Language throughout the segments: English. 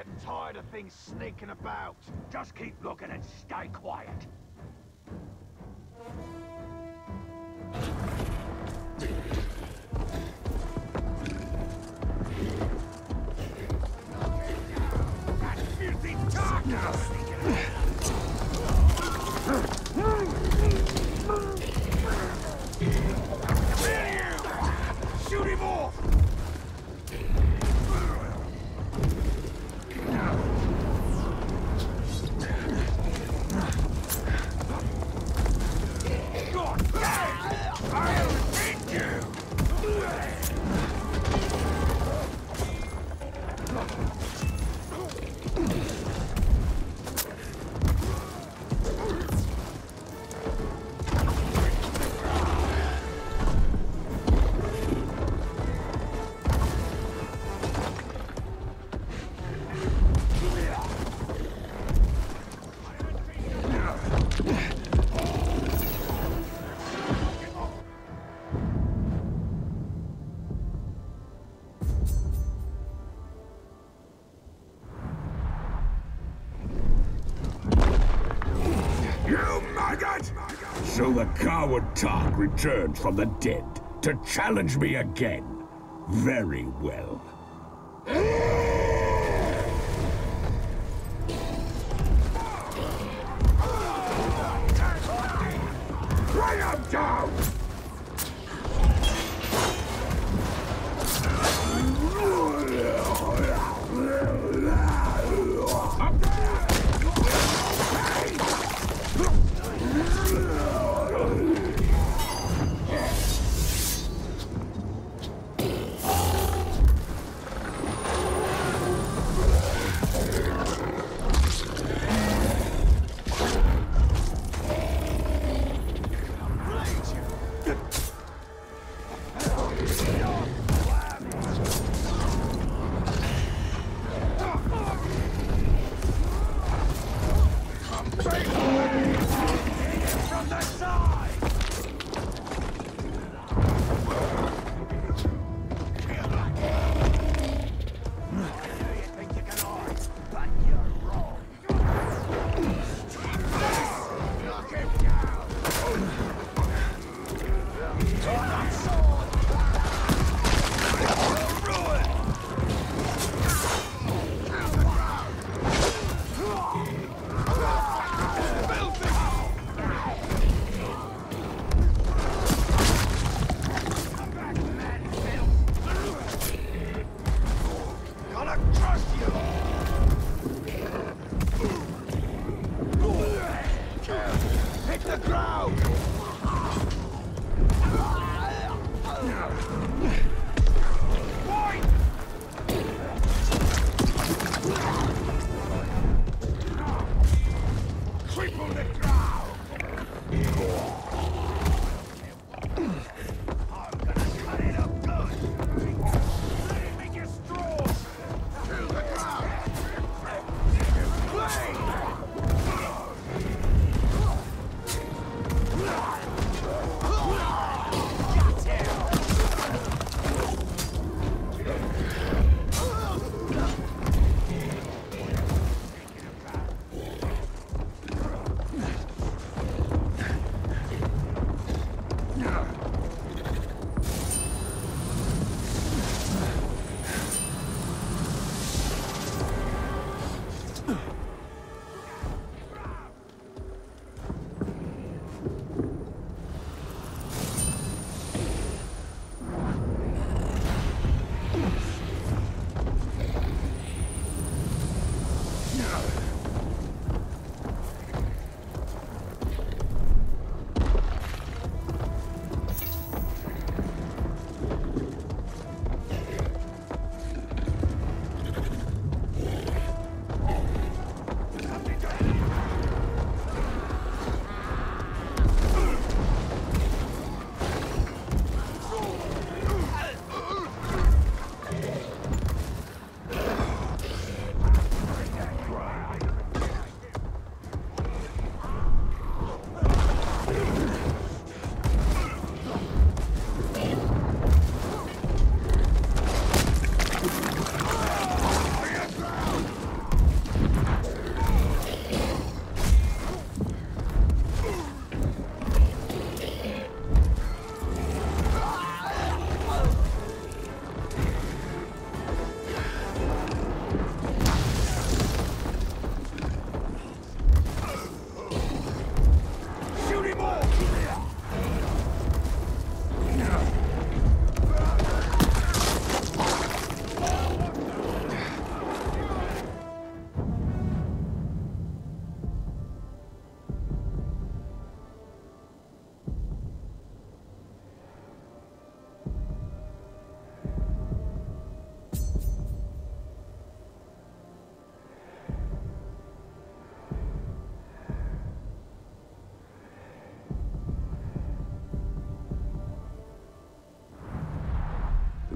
getting tired of things sneaking about. Just keep looking and stay quiet. That filthy Tark now sneaking around. Shoot him off! God damn! I'll eat you! So the coward Tark returns from the dead to challenge me again. Very well. Bring him down!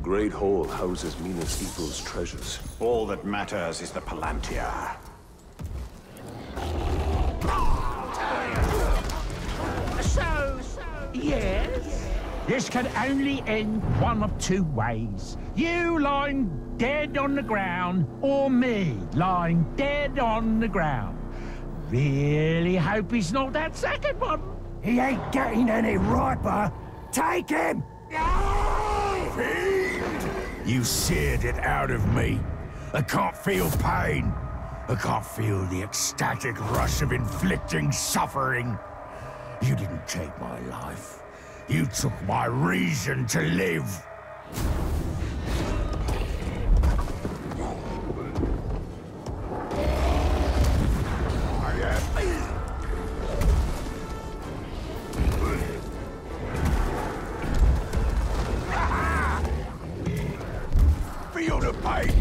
Great Hall houses Minus Evil's treasures. All that matters is the Palantir. Yes? This can only end one of two ways. You lying dead on the ground, or me lying dead on the ground. Really hope he's not that second one. He ain't getting any riper. Take him! Fiend! You seared it out of me. I can't feel pain. I can't feel the ecstatic rush of inflicting suffering. You didn't take my life. You took my reason to live. Feel the pain.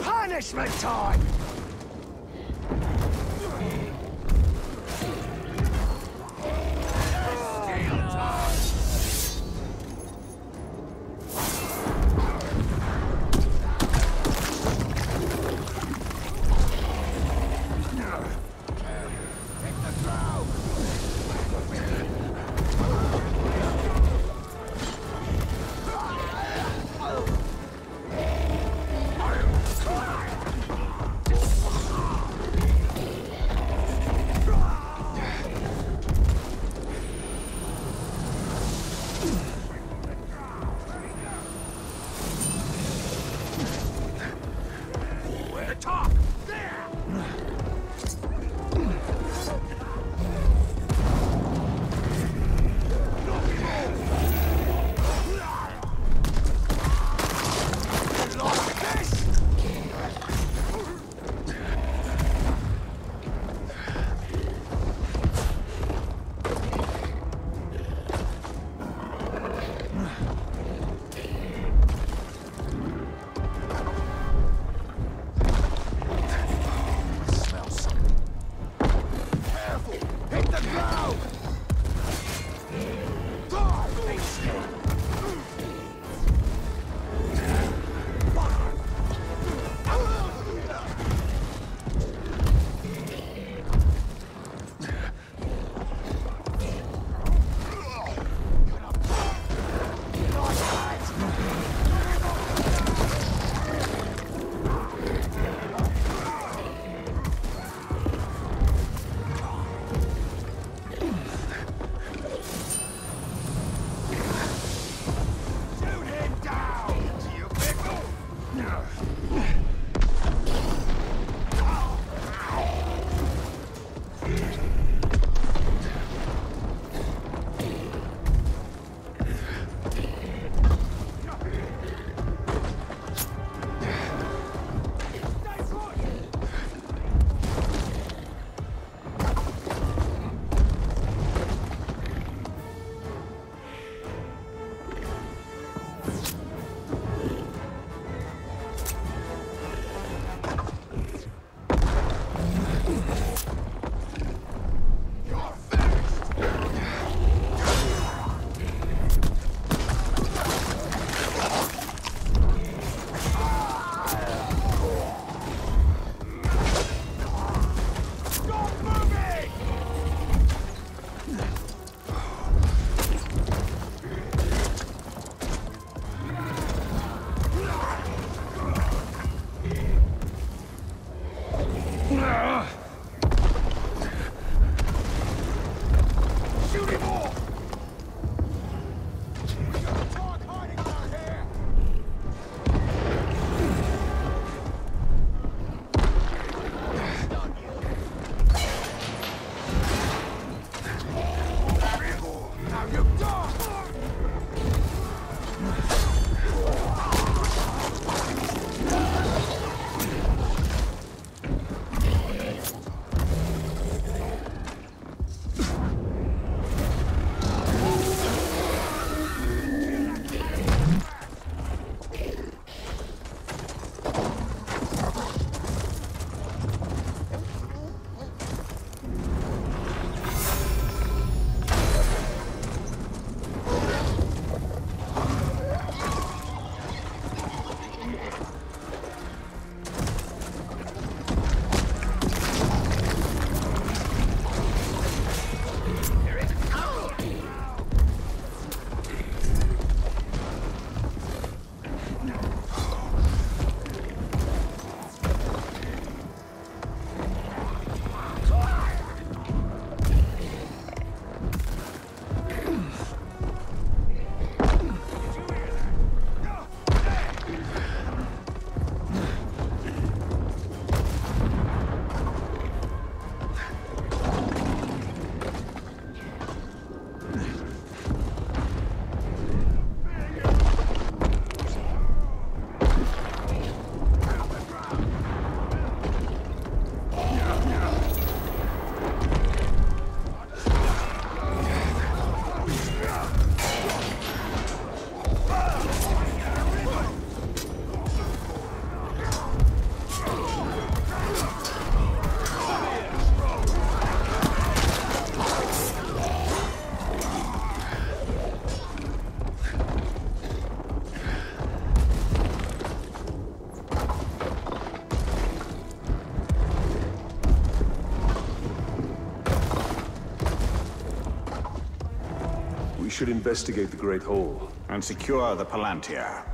Punishment time! We should investigate the Great Hole. And secure the Palantir.